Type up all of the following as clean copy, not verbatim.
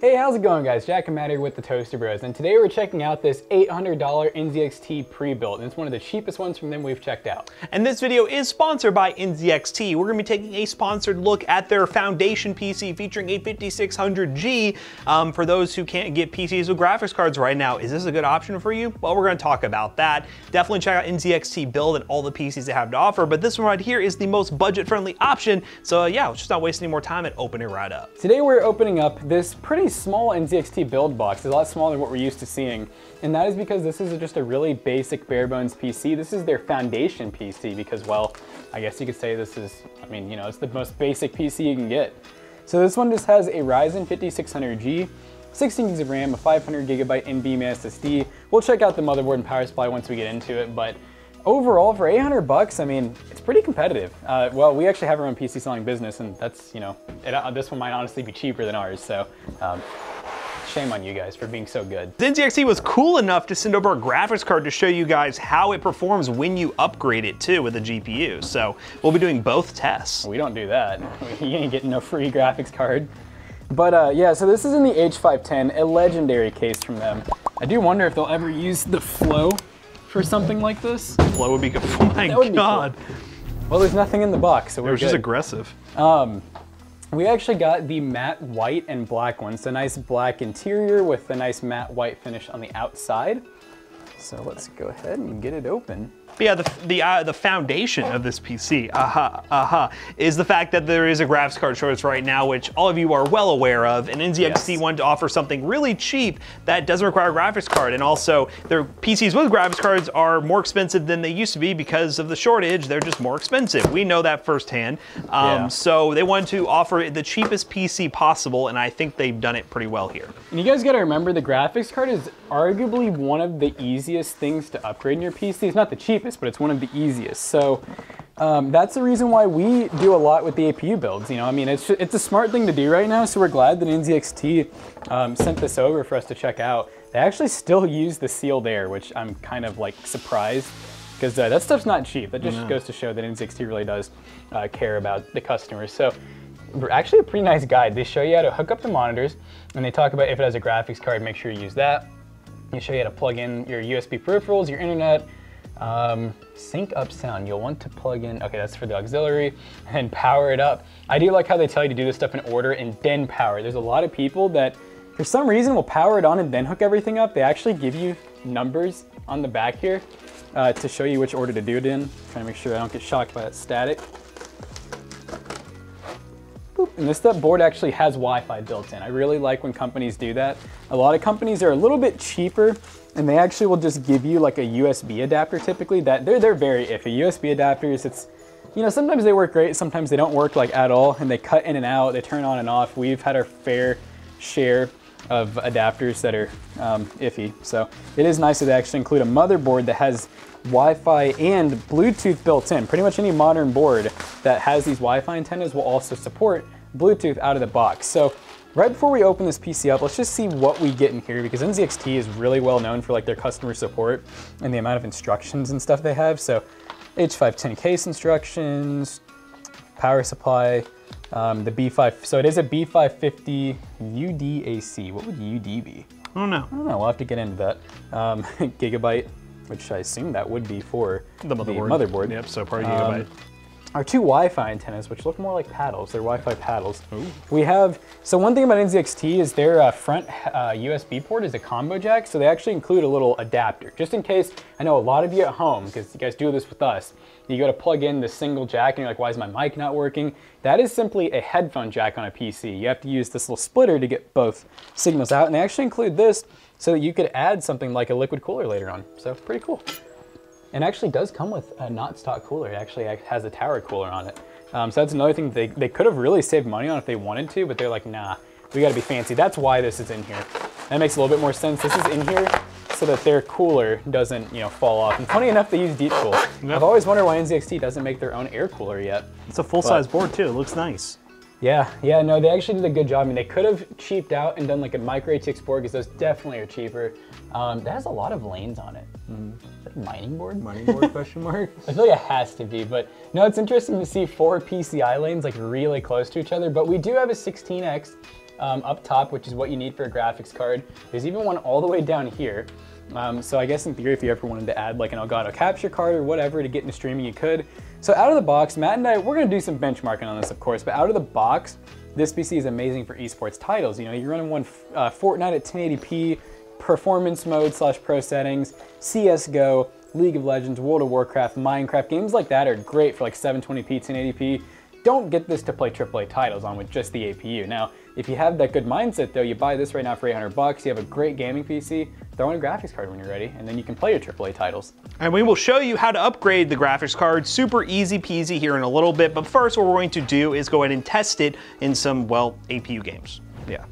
Hey, how's it going guys? Jack and Matt here with the Toasty Bros, and today we're checking out this $800 NZXT pre-built, and it's one of the cheapest ones from them we've checked out. And this video is sponsored by NZXT. We're going to be taking a sponsored look at their foundation PC featuring a 5600G. For those who can't get PCs with graphics cards right now, is this a good option for you? Well, we're going to talk about that. Definitely check out NZXT BLD and all the PCs they have to offer, but this one right here is the most budget-friendly option, so yeah, let's just not waste any more time and open it right up. Today we're opening up this pretty small NZXT BLD box. It's a lot smaller than what we're used to seeing, and that is because this is just a really basic bare-bones PC. This is their foundation PC because, well, I guess you could say this is, I mean, you know, it's the most basic PC you can get. So this one just has a Ryzen 5600G, 16 gigs of RAM, a 500GB NVMe SSD. We'll check out the motherboard and power supply once we get into it, but overall, for 800 bucks, I mean, it's pretty competitive. Well, we actually have our own PC selling business, and that's, you know, this one might honestly be cheaper than ours, so shame on you guys for being so good. NZXT was cool enough to send over a graphics card to show you guys how it performs when you upgrade it too with a GPU, so we'll be doing both tests. We don't do that. You ain't getting no free graphics card. But yeah, so this is in the H510, a legendary case from them. I do wonder if they'll ever use the Flow for something like this. Flow would be good. Oh my God. Cool. Well, there's nothing in the box, so we're good. It was just aggressive. We actually got the matte white and black one. So nice black interior with a nice matte white finish on the outside. So let's go ahead and get it open. But yeah, the foundation of this PC, is the fact that there is a graphics card shortage right now, which all of you are well aware of, and NZXT wanted to offer something really cheap that doesn't require a graphics card, and also their PCs with graphics cards are more expensive than they used to be because of the shortage. They're just more expensive. We know that firsthand. So they wanted to offer the cheapest PC possible, and I think they've done it pretty well here. And you guys gotta remember, the graphics card is arguably one of the easiest things to upgrade in your PC. It's not the cheapest, but it's one of the easiest. So that's the reason why we do a lot with the APU builds. You know, I mean, it's a smart thing to do right now. So we're glad that NZXT sent this over for us to check out. They actually still use the sealed air, which I'm kind of like surprised, because that stuff's not cheap. That just goes to show that NZXT really does care about the customers. So actually a pretty nice guide. They show you how to hook up the monitors, and they talk about if it has a graphics card, make sure you use that. They show you how to plug in your USB peripherals, your internet, sync up sound. You'll want to plug in, okay, that's for the auxiliary, and power it up. I do like how they tell you to do this stuff in order and then power. There's a lot of people that for some reason will power it on and then hook everything up. They actually give you numbers on the back here to show you which order to do it in. I'm trying to make sure I don't get shocked by that static. Boop. And this board actually has Wi-Fi built in. I really like when companies do that. A lot of companies are a little bit cheaper, and they actually will just give you like a USB adapter typically. That they're very iffy. USB adapters, it's, you know, sometimes they work great, sometimes they don't work like at all, and they cut in and out, they turn on and off. We've had our fair share of adapters that are iffy. So it is nice that they actually include a motherboard that has Wi-Fi and Bluetooth built in. Pretty much any modern board that has these Wi-Fi antennas will also support Bluetooth out of the box. So right before we open this PC up, let's just see what we get in here, because NZXT is really well known for like their customer support and the amount of instructions and stuff they have. So H510 case instructions, power supply, the B5, so it is a B550 UDAC. What would UD be? I don't know. I don't know, we'll have to get into that. Gigabyte, which I assume that would be for the motherboard. Yep, so probably Gigabyte. Our two Wi-Fi antennas, which look more like paddles. They're Wi-Fi paddles. Ooh. We have, so one thing about NZXT is their front USB port is a combo jack, so they actually include a little adapter. Just in case, I know a lot of you at home, because you guys do this with us, you gotta plug in the single jack and you're like, why is my mic not working? That is simply a headphone jack on a PC. You have to use this little splitter to get both signals out, and they actually include this so that you could add something like a liquid cooler later on. So pretty cool. And actually does come with a not stock cooler. It actually has a tower cooler on it. So that's another thing they could have really saved money on if they wanted to, but they're like, nah, we gotta be fancy. That's why this is in here. That makes a little bit more sense. This is in here so that their cooler doesn't, you know, fall off. And funny enough, they use Deepcool. Yep. I've always wondered why NZXT doesn't make their own air cooler yet. It's a full-size board too, it looks nice. Yeah, yeah, no, they actually did a good job. I mean, they could have cheaped out and done like a micro ATX board, because those definitely are cheaper. That has a lot of lanes on it. Is that mining board? Mining board question mark? I feel like it has to be, but no, it's interesting to see four PCI lanes like really close to each other, but we do have a 16X up top, which is what you need for a graphics card. There's even one all the way down here. So I guess in theory, if you ever wanted to add like an Elgato capture card or whatever to get into streaming, you could. So out of the box, Matt and I, we're gonna do some benchmarking on this, of course, but out of the box, this PC is amazing for esports titles. You know, you're running one Fortnite at 1080p, performance mode / pro settings, CSGO, League of Legends, World of Warcraft, Minecraft, games like that are great for like 720p, 1080p. Don't get this to play AAA titles on with just the APU. Now, if you have that good mindset though, you buy this right now for 800 bucks, you have a great gaming PC, throw in a graphics card when you're ready, and then you can play your AAA titles. And we will show you how to upgrade the graphics card, super easy peasy here in a little bit, but first what we're going to do is go ahead and test it in some, well, APU games. Yeah.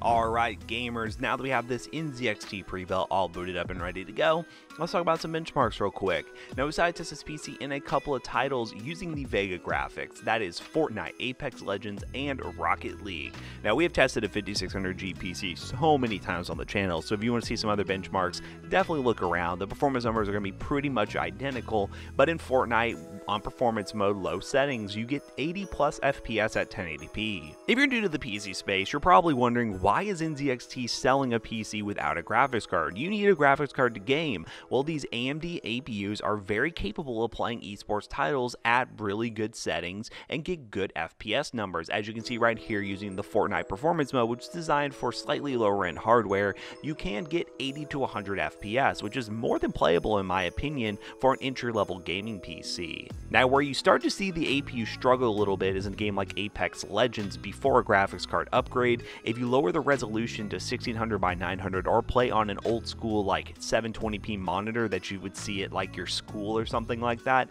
All right, gamers, now that we have this NZXT pre-built all booted up and ready to go, let's talk about some benchmarks real quick. Now, we decided to test this PC in a couple of titles using the Vega graphics, that is Fortnite, Apex Legends, and Rocket League. Now, we have tested a 5600G PC so many times on the channel, so if you want to see some other benchmarks, definitely look around. The performance numbers are going to be pretty much identical, but in Fortnite, on performance mode low settings, you get 80 plus FPS at 1080p. If you're new to the PC space, you're probably wondering, why is NZXT selling a PC without a graphics card? You need a graphics card to game. Well, these AMD APUs are very capable of playing esports titles at really good settings and get good FPS numbers. As you can see right here using the Fortnite performance mode, which is designed for slightly lower end hardware, you can get 80 to 100 FPS, which is more than playable in my opinion for an entry-level gaming PC. Now, where you start to see the APU struggle a little bit is in a game like Apex Legends before a graphics card upgrade. If you lower the resolution to 1600 by 900 or play on an old school like 720p monitor that you would see at like your school or something like that,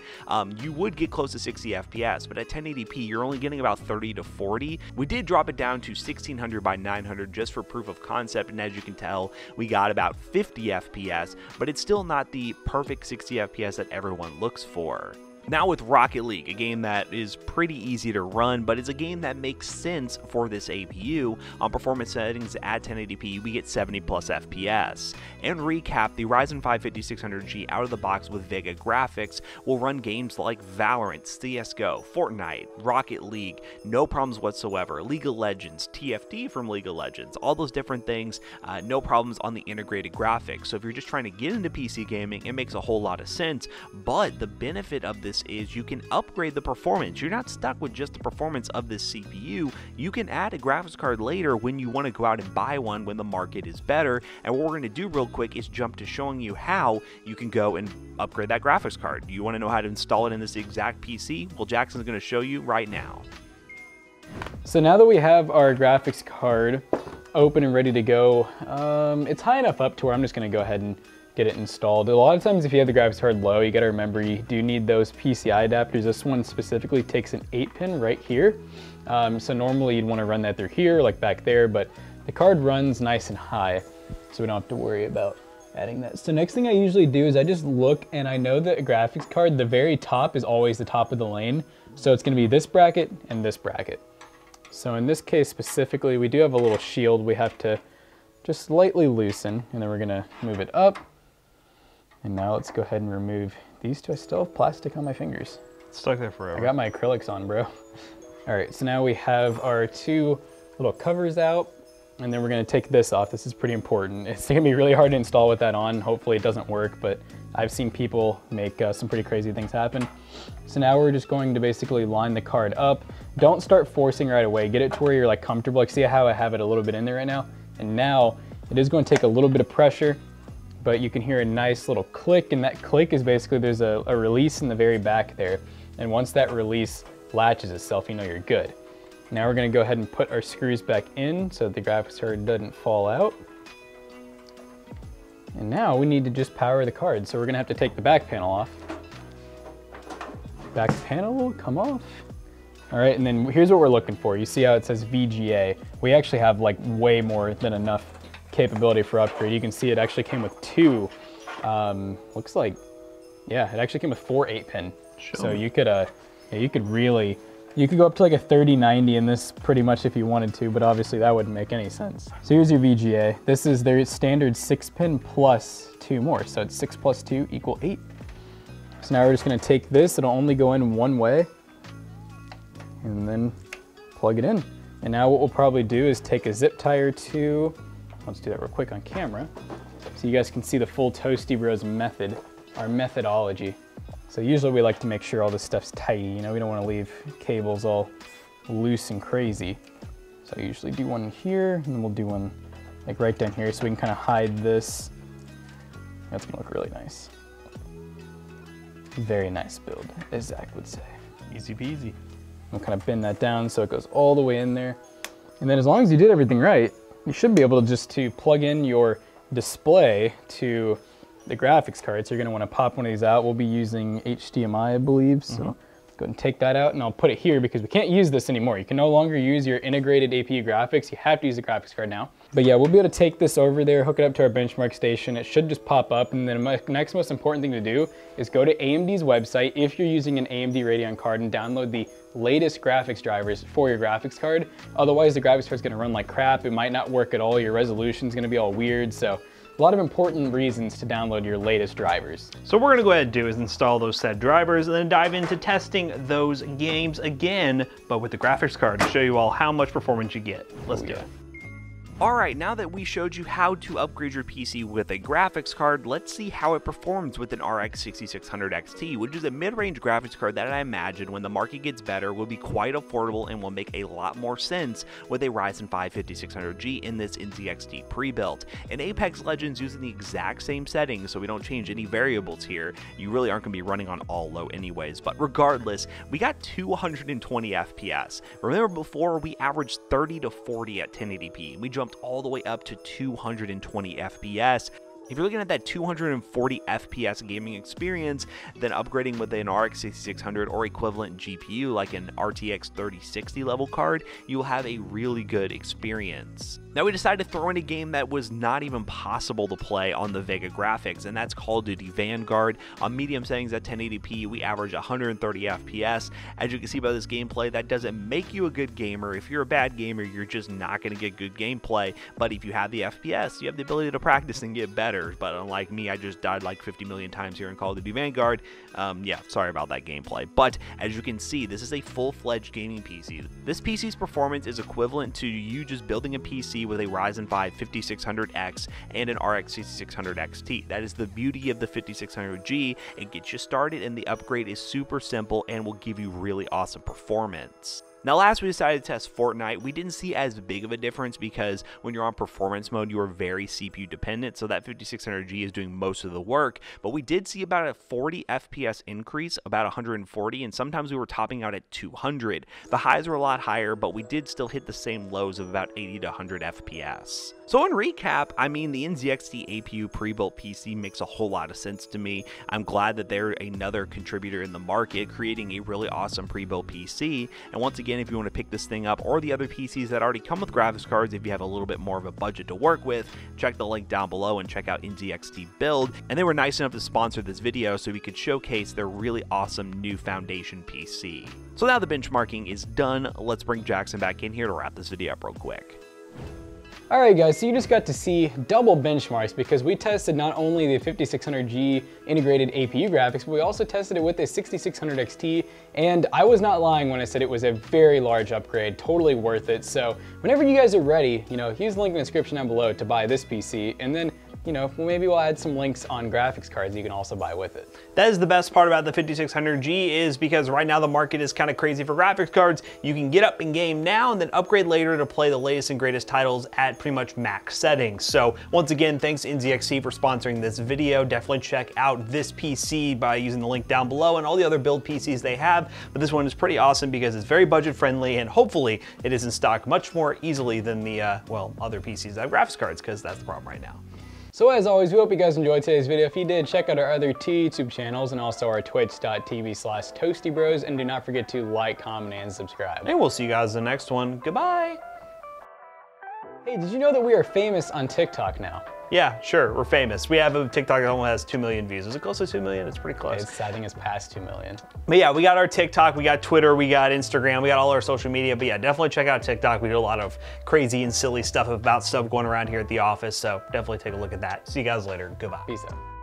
you would get close to 60 FPS, but at 1080p, you're only getting about 30 to 40. We did drop it down to 1600 by 900 just for proof of concept, and as you can tell, we got about 50 FPS, but it's still not the perfect 60 FPS that everyone looks for. Now with Rocket League, a game that is pretty easy to run, but it's a game that makes sense for this APU. On performance settings at 1080p, we get 70 plus FPS. And recap, the Ryzen 5 5600G out of the box with Vega graphics will run games like Valorant, CSGO, Fortnite, Rocket League, no problems whatsoever. League of Legends, TFT from League of Legends, all those different things, no problems on the integrated graphics. So if you're just trying to get into PC gaming, it makes a whole lot of sense, but the benefit of this is you can upgrade the performance. You're not stuck with just the performance of this CPU. You can add a graphics card later when you want to go out and buy one when the market is better. And what we're going to do real quick is jump to showing you how you can go and upgrade that graphics card. You want to know how to install it in this exact PC? Well, Jackson's going to show you right now. So now that we have our graphics card open and ready to go, it's high enough up to where I'm just going to go ahead and get it installed. A lot of times if you have the graphics card low, you gotta remember you do need those PCI adapters. This one specifically takes an 8-pin right here. So normally you'd wanna run that through here, like back there, but the card runs nice and high, so we don't have to worry about adding that. So next thing I usually do is I just look, and I know that a graphics card, the very top is always the top of the lane. So it's gonna be this bracket and this bracket. So in this case specifically, we do have a little shield we have to just slightly loosen, and then we're gonna move it up. And now let's go ahead and remove these two. I still have plastic on my fingers. It's stuck there forever. I got my acrylics on, bro. All right, so now we have our two little covers out, and then we're gonna take this off. This is pretty important. It's gonna be really hard to install with that on. Hopefully it doesn't work, but I've seen people make some pretty crazy things happen. So now we're just going to basically line the card up. Don't start forcing right away. Get it to where you're like comfortable. Like see how I have it a little bit in there right now? And now it is gonna take a little bit of pressure, but you can hear a nice little click, and that click is basically there's a release in the very back there. And once that release latches itself, you know you're good. Now we're gonna go ahead and put our screws back in so that the graphics card doesn't fall out. And now we need to just power the card. So we're gonna have to take the back panel off. Back panel will come off. All right, and then here's what we're looking for. You see how it says VGA. We actually have like way more than enough capability for upgrade. You can see it actually came with two, looks like, yeah, it actually came with four 8-pin. Sure. So you could, yeah, you could go up to like a 3090 in this pretty much if you wanted to, but obviously that wouldn't make any sense. So here's your VGA. This is their standard 6-pin plus 2 more. So it's 6 plus 2 equal 8. So now we're just gonna take this. It'll only go in one way and then plug it in. And now what we'll probably do is take a zip tie or two. Let's do that real quick on camera so you guys can see the full Toasty Bros method, our methodology. So usually we like to make sure all this stuff's tidy, you know, we don't want to leave cables all loose and crazy. So I usually do one here and then we'll do one like right down here so we can kind of hide this. That's gonna look really nice. Very nice build, as Zach would say. Easy peasy. We'll kind of bend that down so it goes all the way in there. And then as long as you did everything right, you should be able to just to plug in your display to the graphics card. So you're gonna wanna pop one of these out. We'll be using HDMI, I believe. So go ahead and take that out and I'll put it here because we can't use this anymore. You can no longer use your integrated APU graphics. You have to use the graphics card now. But yeah, we'll be able to take this over there, hook it up to our benchmark station. It should just pop up. And then the next most important thing to do is go to AMD's website if you're using an AMD Radeon card and download the latest graphics drivers for your graphics card. Otherwise, the graphics card's gonna run like crap. It might not work at all. Your resolution's gonna be all weird. So a lot of important reasons to download your latest drivers. So what we're gonna go ahead and do is install those said drivers and then dive into testing those games again, but with the graphics card to show you all how much performance you get. Let's do it. All right, now that we showed you how to upgrade your PC with a graphics card, let's see how it performs with an RX 6600 XT, which is a mid-range graphics card that I imagine when the market gets better will be quite affordable and will make a lot more sense with a Ryzen 5 5600G in this NZXT pre-built. In Apex Legends, using the exact same settings, so we don't change any variables here, you really aren't gonna be running on all low anyways. But regardless, we got 220 FPS. Remember before, we averaged 30 to 40 at 1080p. We jumped all the way up to 220 FPS. If you're looking at that 240 FPS gaming experience, then upgrading with an RX 6600 or equivalent GPU like an RTX 3060 level card, you'll have a really good experience. Now we decided to throw in a game that was not even possible to play on the Vega graphics, and that's Call of Duty Vanguard. On medium settings at 1080p, we average 130 FPS. As you can see by this gameplay, that doesn't make you a good gamer. If you're a bad gamer, you're just not gonna get good gameplay. But if you have the FPS, you have the ability to practice and get better. But unlike me, I just died like 50 million times here in Call of Duty Vanguard. Yeah, sorry about that gameplay. But as you can see, this is a full-fledged gaming PC. This PC's performance is equivalent to you just building a PC with a Ryzen 5 5600X and an RX 6600 XT. That is the beauty of the 5600G. It gets you started and the upgrade is super simple and will give you really awesome performance. Now last we decided to test Fortnite. We didn't see as big of a difference because when you're on performance mode, you are very CPU dependent, so that 5600G is doing most of the work, but we did see about a 40 FPS increase, about 140, and sometimes we were topping out at 200. The highs were a lot higher, but we did still hit the same lows of about 80 to 100 FPS. So in recap, I mean, the NZXT APU pre-built PC makes a whole lot of sense to me. I'm glad that they're another contributor in the market, creating a really awesome pre-built PC. And once again, if you want to pick this thing up or the other PCs that already come with graphics cards, if you have a little bit more of a budget to work with, check the link down below and check out NZXT BLD. And they were nice enough to sponsor this video so we could showcase their really awesome new foundation PC. So now the benchmarking is done. Let's bring Jackson back in here to wrap this video up real quick. All right guys, so you just got to see double benchmarks because we tested not only the 5600G integrated APU graphics, but we also tested it with a 6600 XT, and I was not lying when I said it was a very large upgrade, totally worth it. So whenever you guys are ready, you know, use the link in the description down below to buy this PC, and then, you know, maybe we'll add some links on graphics cards you can also buy with it. That is the best part about the 5600G is because right now the market is kind of crazy for graphics cards. You can get up in game now and then upgrade later to play the latest and greatest titles at pretty much max settings. So once again, thanks NZXT for sponsoring this video. Definitely check out this PC by using the link down below and all the other build PCs they have. But this one is pretty awesome because it's very budget friendly and hopefully it is in stock much more easily than the, well, other PCs that have graphics cards because that's the problem right now. So as always, we hope you guys enjoyed today's video. If you did, check out our other two YouTube channels and also our twitch.tv/Toasty Bros. And do not forget to like, comment, and subscribe. And we'll see you guys in the next one. Goodbye. Hey, did you know that we are famous on TikTok now? Yeah, sure, we're famous. We have a TikTok that only has 2 million views. Is it close to 2 million? It's pretty close. I think it's past 2 million. But yeah, we got our TikTok, we got Twitter, we got Instagram, we got all our social media. But yeah, definitely check out TikTok. We do a lot of crazy and silly stuff about stuff going around here at the office. So definitely take a look at that. See you guys later. Goodbye. Peace out.